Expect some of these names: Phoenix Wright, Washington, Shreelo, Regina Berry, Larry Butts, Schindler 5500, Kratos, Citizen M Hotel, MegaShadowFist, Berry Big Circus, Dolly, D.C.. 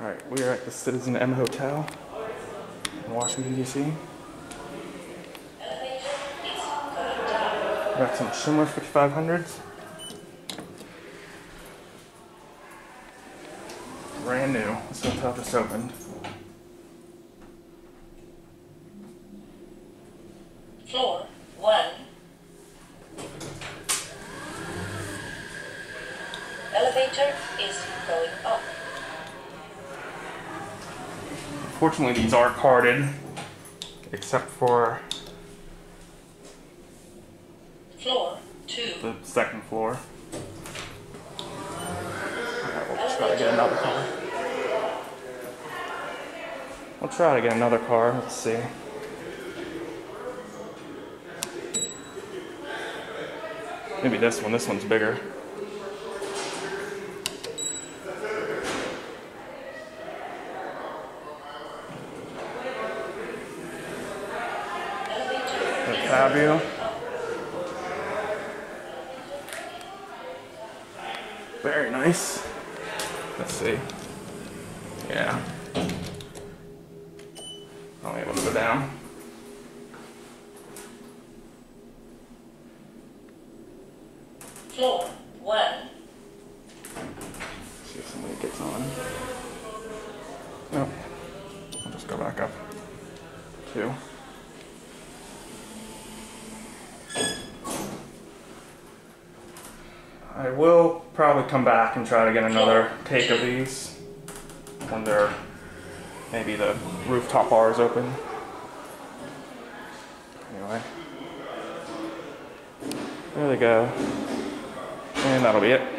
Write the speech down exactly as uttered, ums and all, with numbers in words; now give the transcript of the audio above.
Alright, we are at the Citizen M Hotel in Washington, D C Got some Schindler fifty-five hundreds. Brand new. This hotel just opened. Floor one. Elevator is going up. Fortunately, these are carded, except for floor two, the second floor. Alright, we'll try to get another car. We'll try to get another car. Let's see. Maybe this one. This one's bigger. Fabio. Very nice. Let's see. Yeah. I'll be able to go down. Floor one. See if somebody gets on. Nope. I'll just go back up. Two. I will probably come back and try to get another take of these when they're, maybe the rooftop bar is open. Anyway, there they go, and that'll be it.